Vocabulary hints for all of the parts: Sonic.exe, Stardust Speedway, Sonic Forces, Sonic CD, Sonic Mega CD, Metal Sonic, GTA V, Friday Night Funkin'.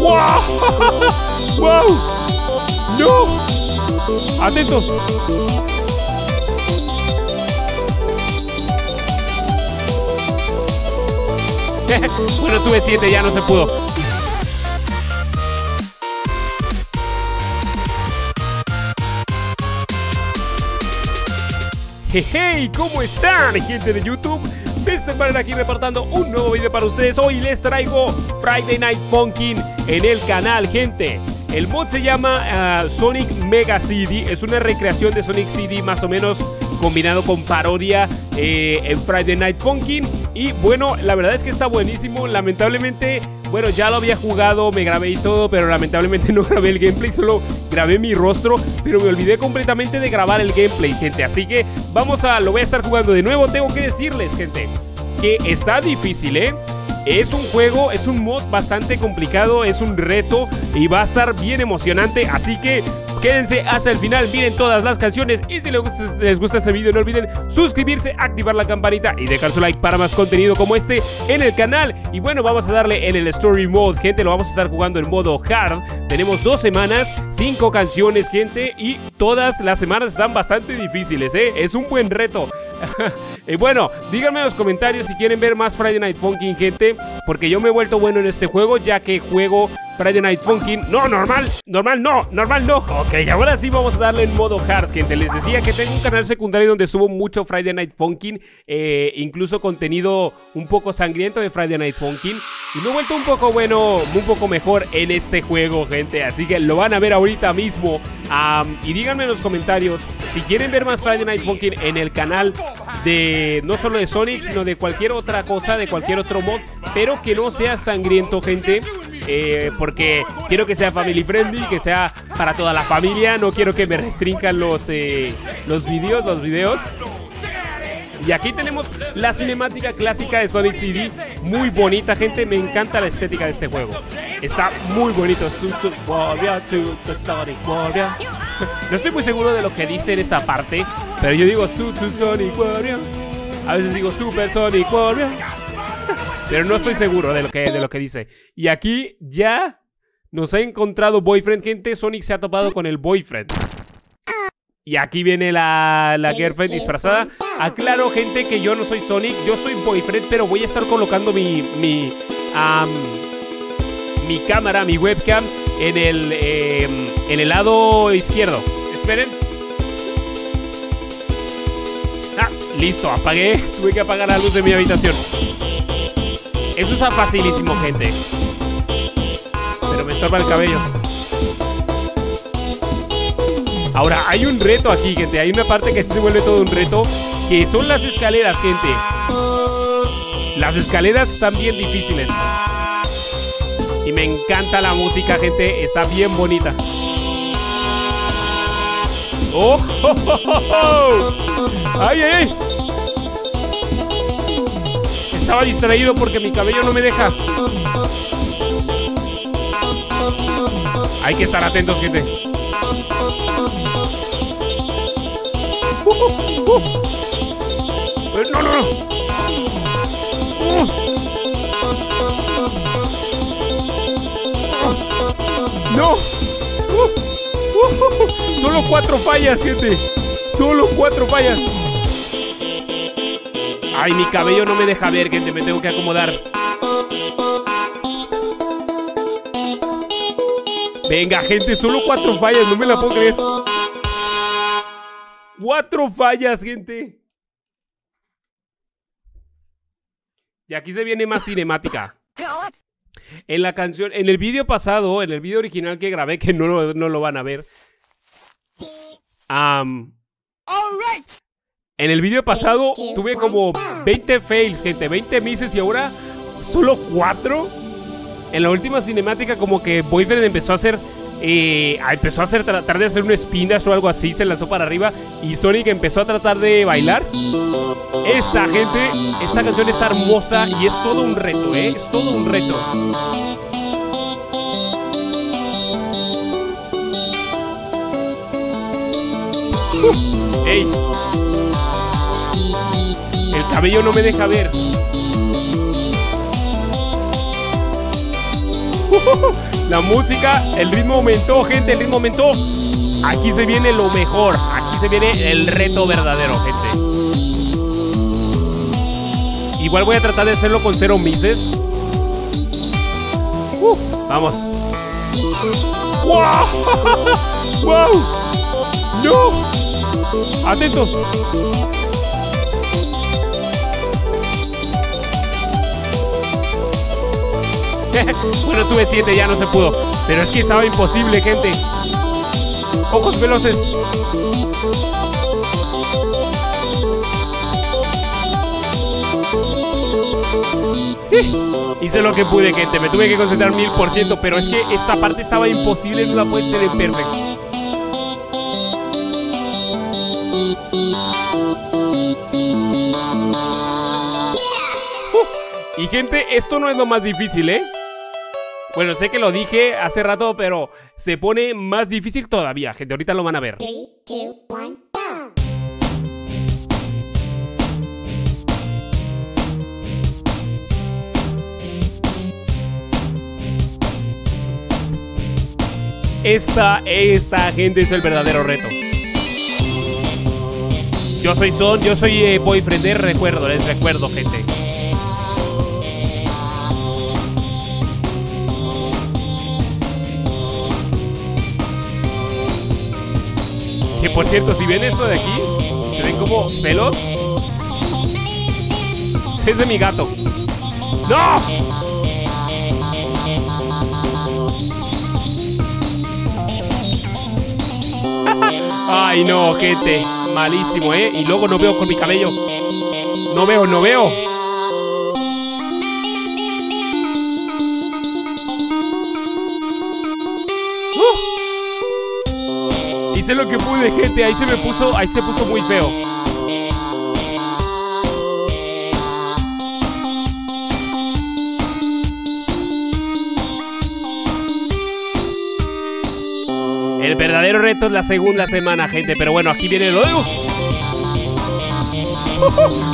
¡Wow! ¡Wow! ¡No! ¡Atentos! Bueno, tuve 7, ya no se pudo. Hey, ¿cómo están, gente de YouTube? Están aquí repartiendo un nuevo video para ustedes. Hoy les traigo Friday Night Funkin' en el canal, gente. El mod se llama Sonic Mega CD. Es una recreación de Sonic CD, más o menos combinado con parodia en Friday Night Funkin'. Y bueno, la verdad es que está buenísimo. Lamentablemente, bueno, ya lo había jugado, me grabé y todo, pero lamentablemente no grabé el gameplay, solo grabé mi rostro, pero me olvidé completamente de grabar el gameplay, gente. Así que lo voy a estar jugando de nuevo. Tengo que decirles, gente, que está difícil, ¿eh? Es un juego, es un mod bastante complicado, es un reto y va a estar bien emocionante. Así que quédense hasta el final, miren todas las canciones. Y si les gusta este video, no olviden suscribirse, activar la campanita y dejar su like para más contenido como este en el canal. Y bueno, vamos a darle en el Story Mode, gente. Lo vamos a estar jugando en modo Hard. Tenemos 2 semanas, 5 canciones, gente. Y todas las semanas están bastante difíciles, ¿eh? Es un buen reto. Y bueno, díganme en los comentarios si quieren ver más Friday Night Funkin', gente, porque yo me he vuelto bueno en este juego, ya que juego Friday Night Funkin'. No, normal no. Ok, ahora sí vamos a darle en modo hard, gente. Les decía que tengo un canal secundario donde subo mucho Friday Night Funkin', incluso contenido un poco sangriento de Friday Night Funkin'. Y me he vuelto un poco bueno, un poco mejor en este juego, gente. Así que lo van a ver ahorita mismo. Y díganme en los comentarios si quieren ver más Friday Night Funkin' en el canal de, no solo de Sonic, sino de cualquier otra cosa, de cualquier otro mod, pero que no sea sangriento, gente. Porque quiero que sea family friendly, que sea para toda la familia. No quiero que me restrinjan los videos. Y aquí tenemos la cinemática clásica de Sonic CD. Muy bonita, gente. Me encanta la estética de este juego. Está muy bonito. No estoy muy seguro de lo que dice en esa parte, pero yo digo Sonic Warrior. A veces digo Super Sonic Warrior, pero no estoy seguro de lo que dice. Y aquí ya nos ha encontrado Boyfriend, gente. Sonic se ha topado con el Boyfriend. Y aquí viene la Girlfriend disfrazada. Aclaro, gente, que yo no soy Sonic. Yo soy Boyfriend, pero voy a estar colocando mi cámara, mi webcam, en el lado izquierdo. Esperen. Ah, listo, apagué. Tuve que apagar la luz de mi habitación. Eso está facilísimo, gente. Pero me estorba el cabello. Ahora, hay un reto aquí, gente. Hay una parte que sí se vuelve todo un reto, que son las escaleras, gente. Las escaleras están bien difíciles. Y me encanta la música, gente. Está bien bonita. ¡Oh! ¡Oh, oh, oh, oh! ¡Ay, ay, ay! Estaba distraído porque mi cabello no me deja. Hay que estar atentos, gente. No, no, no. No. Solo 4 fallas, gente. Solo 4 fallas. Ay, mi cabello no me deja ver, gente. Me tengo que acomodar. Venga, gente. Solo 4 fallas. No me la puedo creer. 4 fallas, gente. Y aquí se viene más cinemática. En la canción, en el vídeo pasado, en el vídeo original que grabé, que no lo van a ver. En el vídeo pasado tuve como 20 fails, gente, 20 misses, y ahora solo 4. En la última cinemática como que Boyfriend empezó a tratar de hacer un spin dash o algo así, se lanzó para arriba y Sonic empezó a tratar de bailar. Esta, gente, esta canción está hermosa y es todo un reto, ¿eh? Es todo un reto. ¡Ey! El cabello no me deja ver. La música, el ritmo aumentó, gente, el ritmo aumentó. Aquí se viene lo mejor, aquí se viene el reto verdadero, gente. Igual voy a tratar de hacerlo con 0 mises. Vamos. ¡Wow! ¡Wow! ¡No! ¡Atentos! Bueno, tuve 7, ya no se pudo. Pero es que estaba imposible, gente. Ojos veloces. Hice lo que pude, gente. Me tuve que concentrar 1000%. Pero es que esta parte estaba imposible. No la puede ser en perfecto. Y gente, esto no es lo más difícil, ¿eh? Bueno, sé que lo dije hace rato, pero se pone más difícil todavía, gente. Ahorita lo van a ver. 3, 2, 1, go. Esta gente es el verdadero reto. Yo soy Son, yo soy Boyfriend, les recuerdo, gente. Que por cierto, si ven esto de aquí, se ven como pelos. Es de mi gato. ¡No! Ay, no, gente. Malísimo, ¿eh? Y luego no veo con mi cabello. No veo, no veo. Hice lo que pude, gente, ahí se puso muy feo. El verdadero reto es la segunda semana, gente, pero bueno, aquí viene lo de...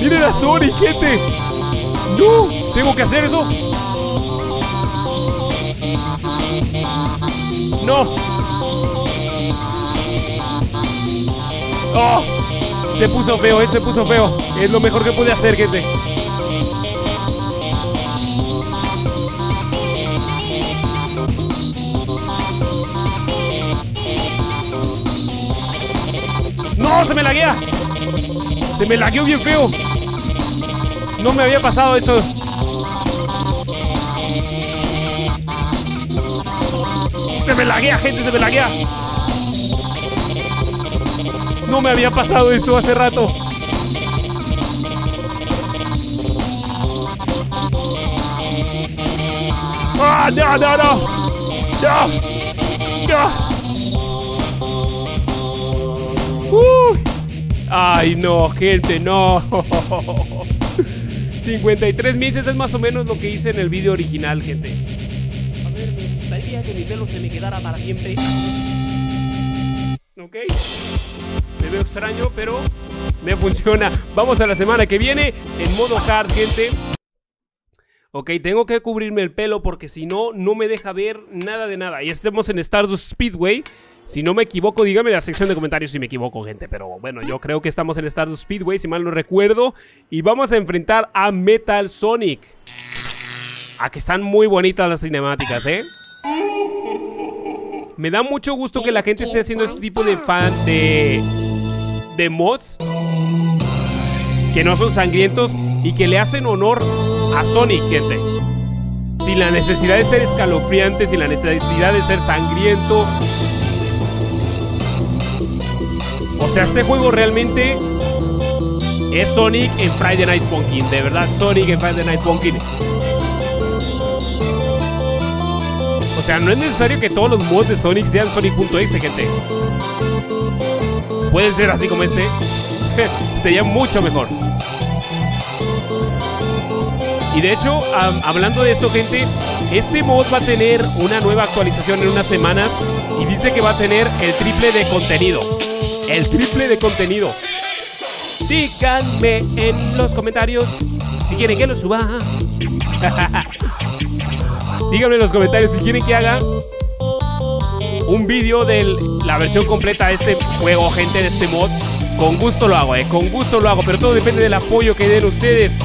¡Miren a Sonic, gente! ¡No! ¿Tengo que hacer eso? ¡No! ¡Oh! Se puso feo, se puso feo. Es lo mejor que pude hacer, gente. ¡No! ¡Se me laguea! ¡Se me lagueó bien feo! No me había pasado eso. ¡Se me laguea, gente! ¡Se me laguea! No me había pasado eso hace rato. ¡Ah, no, no, no! ¡No! ¡No! ¡Ay, no, gente, no! 53 mises es más o menos lo que hice en el video original, gente. A ver, me gustaría que mi pelo se me quedara para siempre. ¿Ok? Me veo extraño, pero me funciona. Vamos a la semana que viene en modo hard, gente. Ok, tengo que cubrirme el pelo porque si no, no me deja ver nada de nada. Y estemos en Stardust Speedway. Si no me equivoco, dígame en la sección de comentarios si me equivoco, gente. Pero bueno, yo creo que estamos en Stardust Speedway, si mal no recuerdo. Y vamos a enfrentar a Metal Sonic. Ah, que están muy bonitas las cinemáticas, ¿eh? Me da mucho gusto que la gente esté haciendo este tipo de fan de mods que no son sangrientos y que le hacen honor a Sonic, gente. Sin la necesidad de ser escalofriante, sin la necesidad de ser sangriento. O sea, este juego realmente es Sonic en Friday Night Funkin'. De verdad, Sonic en Friday Night Funkin'. O sea, no es necesario que todos los mods de Sonic sean Sonic.exe, gente. Pueden ser así como este. Sería mucho mejor. Y de hecho, hablando de eso, gente, este mod va a tener una nueva actualización en unas semanas. Y dice que va a tener el triple de contenido. El triple de contenido. Díganme en los comentarios si quieren que lo suba. Díganme en los comentarios si quieren que haga un vídeo de la versión completa de este juego, gente, de este mod. Con gusto lo hago, con gusto lo hago, pero todo depende del apoyo que den ustedes.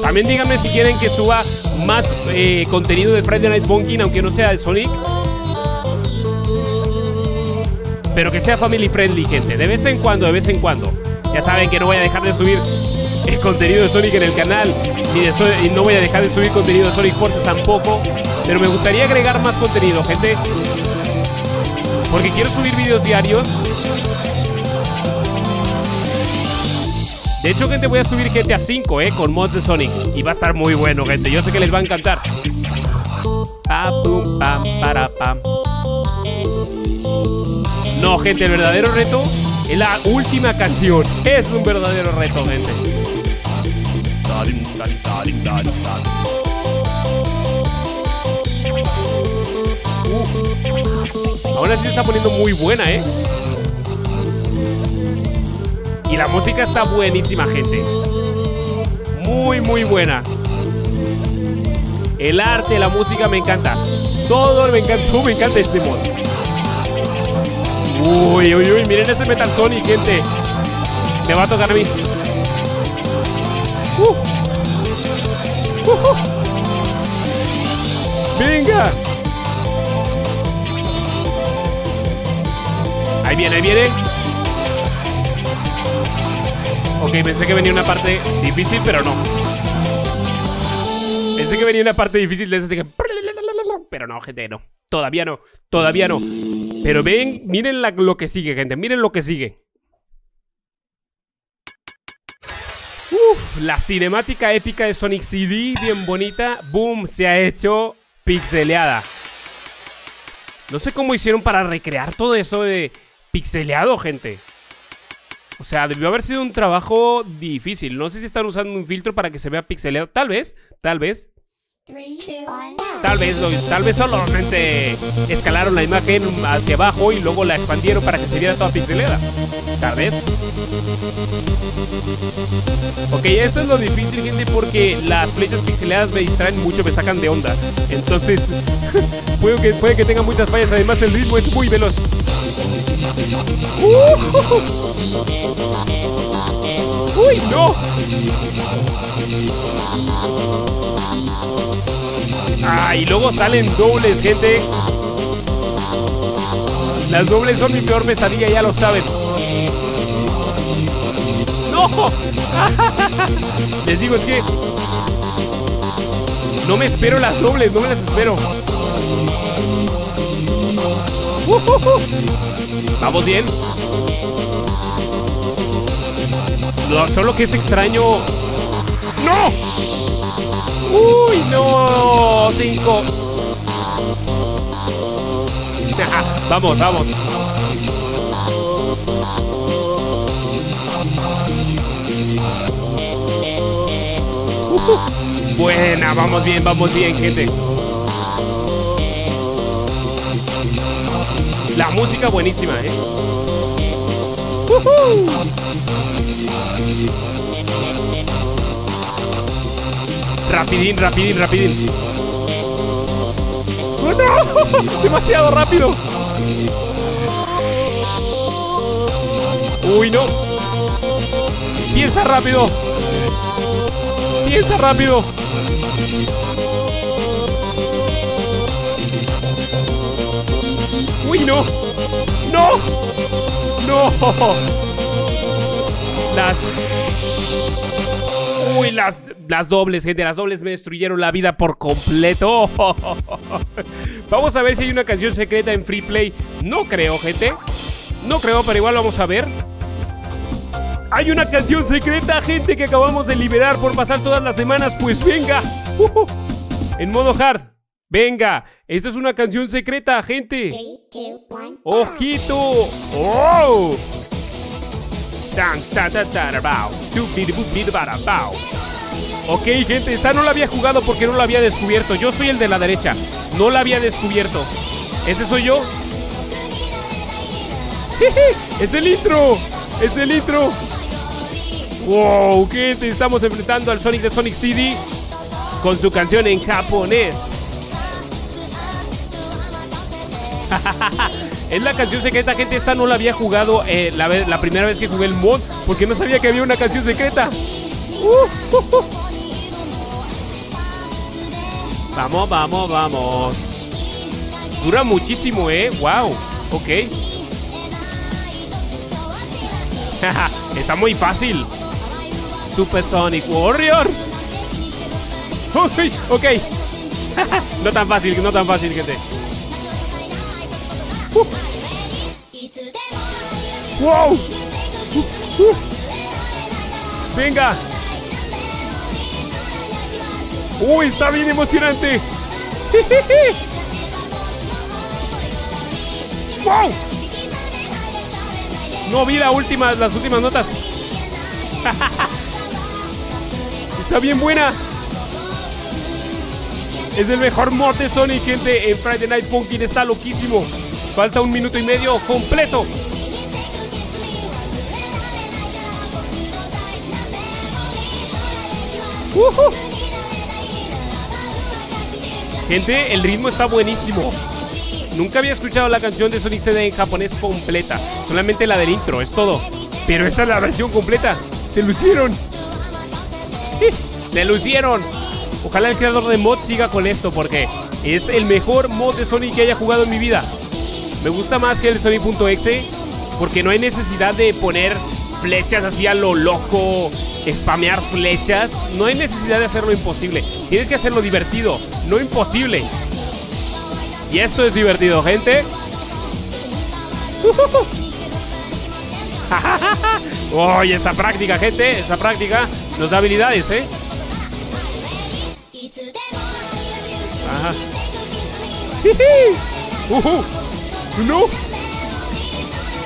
También díganme si quieren que suba más contenido de Friday Night Funkin', aunque no sea de Sonic, pero que sea family friendly, gente. De vez en cuando, de vez en cuando. Ya saben que no voy a dejar de subir el contenido de Sonic en el canal, y no voy a dejar de subir contenido de Sonic Forces tampoco, pero me gustaría agregar más contenido, gente, porque quiero subir vídeos diarios. De hecho, gente, voy a subir GTA V, con mods de Sonic, y va a estar muy bueno, gente. Yo sé que les va a encantar. Pa, pum, pam, para, pam. No, gente, el verdadero reto es la última canción. Es un verdadero reto, gente. Aún así se está poniendo muy buena, ¿eh? Y la música está buenísima, gente. Muy, muy buena. El arte, la música, me encanta. Todo me encanta este mod. Uy, uy, uy, miren ese Metal Sonic, gente. Me va a tocar a mí. Venga. Ahí viene, ahí viene. Ok, pensé que venía una parte difícil, pero no. Pensé que venía una parte difícil de esas de que... Pero no, gente, no. Todavía no, todavía no. Pero ven, miren lo que sigue, gente. Miren lo que sigue. Uf, la cinemática épica de Sonic CD, bien bonita. Boom, se ha hecho pixeleada. No sé cómo hicieron para recrear todo eso de pixeleado, gente. O sea, debió haber sido un trabajo difícil. No sé si están usando un filtro para que se vea pixeleado. Tal vez, tal vez. Tal vez solamente escalaron la imagen hacia abajo y luego la expandieron para que se viera toda pixelada. Tal vez. Ok, esto es lo difícil, gente, porque las flechas pixeladas me distraen mucho, me sacan de onda. Entonces, puede que tenga muchas fallas. Además, el ritmo es muy veloz. ¡Uy, no! Ah, y luego salen dobles, gente. Las dobles son mi peor pesadilla, ya lo saben. ¡No! Les digo, es que no me espero las dobles, no me las espero. Vamos bien. Solo que es extraño. ¡No! ¡Uy, no! 5. Vamos, vamos. Buena, vamos bien, gente. La música buenísima, ¿eh? Rapidín, rapidín, rapidín. ¡Oh, no! ¡Demasiado rápido! ¡Uy, no! ¡Piensa rápido! ¡Piensa rápido! ¡Uy, no! ¡No! ¡No! ¡Uy, las dobles, gente! Las dobles me destruyeron la vida por completo. Vamos a ver si hay una canción secreta en Free Play. No creo, gente. No creo, pero igual vamos a ver. Hay una canción secreta, gente, que acabamos de liberar por pasar todas las semanas. Pues venga. En modo hard. Venga. Esta es una canción secreta, gente. 3, 2, 1, ¡ojito! ¡Oh! Tan, ta, ta, tarabao. Ok, gente, esta no la había jugado porque no la había descubierto. Yo soy el de la derecha. No la había descubierto. Este soy yo. ¡Es el intro! ¡Es el intro! ¡Wow! ¿Qué te estamos enfrentando al Sonic de Sonic CD? Con su canción en japonés. Es la canción secreta, gente. Esta no la había jugado la primera vez que jugué el mod, porque no sabía que había una canción secreta. Vamos, vamos, vamos. Dura muchísimo, wow. Ok. Está muy fácil. Super Sonic Warrior. Ok. No tan fácil, no tan fácil, gente. Wow. Venga. Uy, está bien emocionante. Wow. No vi las últimas notas. Está bien buena. Es el mejor mod de Sonic, gente, en Friday Night Funkin'. Está loquísimo. Falta 1 minuto y medio completo. Gente, el ritmo está buenísimo. Nunca había escuchado la canción de Sonic CD en japonés completa. Solamente la del intro, es todo. Pero esta es la versión completa. ¡Se lucieron! ¡Se lucieron! Ojalá el creador de mod siga con esto, porque es el mejor mod de Sonic que haya jugado en mi vida. Me gusta más que el Sonic.exe, porque no hay necesidad de poner flechas así a lo loco, spamear flechas. No hay necesidad de hacerlo imposible. Tienes que hacerlo divertido, no imposible. Y esto es divertido, gente. ¡Oye, esa práctica, gente! Esa práctica nos da habilidades, ¿eh? Ajá. ¡No!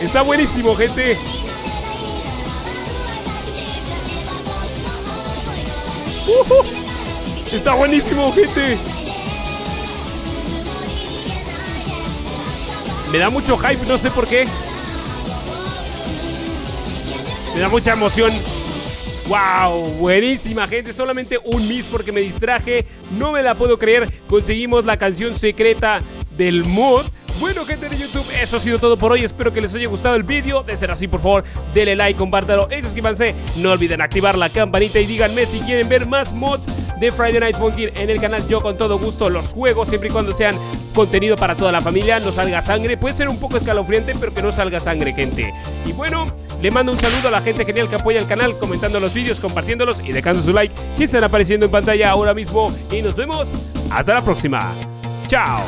Está buenísimo, gente. Está buenísimo, gente. Me da mucho hype, no sé por qué. Me da mucha emoción. ¡Wow! Buenísima, gente. Solamente un miss porque me distraje. No me la puedo creer. Conseguimos la canción secreta del mod. Bueno, gente de YouTube, eso ha sido todo por hoy. Espero que les haya gustado el vídeo. De ser así, por favor, denle like, compártalo y suscríbanse. No olviden activar la campanita y díganme si quieren ver más mods de Friday Night Funkin' en el canal. Yo con todo gusto los juego, siempre y cuando sean contenido para toda la familia, no salga sangre. Puede ser un poco escalofriante, pero que no salga sangre, gente. Y bueno, le mando un saludo a la gente genial que apoya el canal, comentando los vídeos, compartiéndolos y dejando su like, que están apareciendo en pantalla ahora mismo. Y nos vemos hasta la próxima. Chao.